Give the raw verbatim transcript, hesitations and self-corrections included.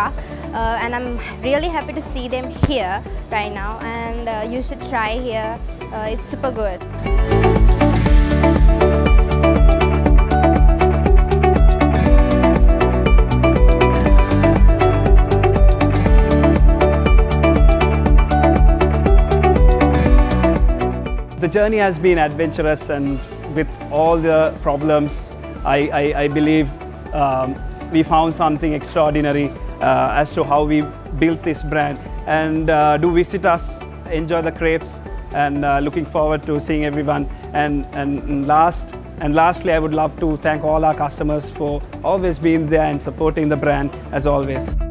truck, uh, and I'm really happy to see them here right now, and uh, you should try here, uh, it's super good. The journey has been adventurous, and with all the problems, I, I, I believe um, we found something extraordinary uh, as to how we built this brand. And uh, do visit us, enjoy the crepes, and uh, looking forward to seeing everyone. And, and, last, and lastly, I would love to thank all our customers for always being there and supporting the brand as always.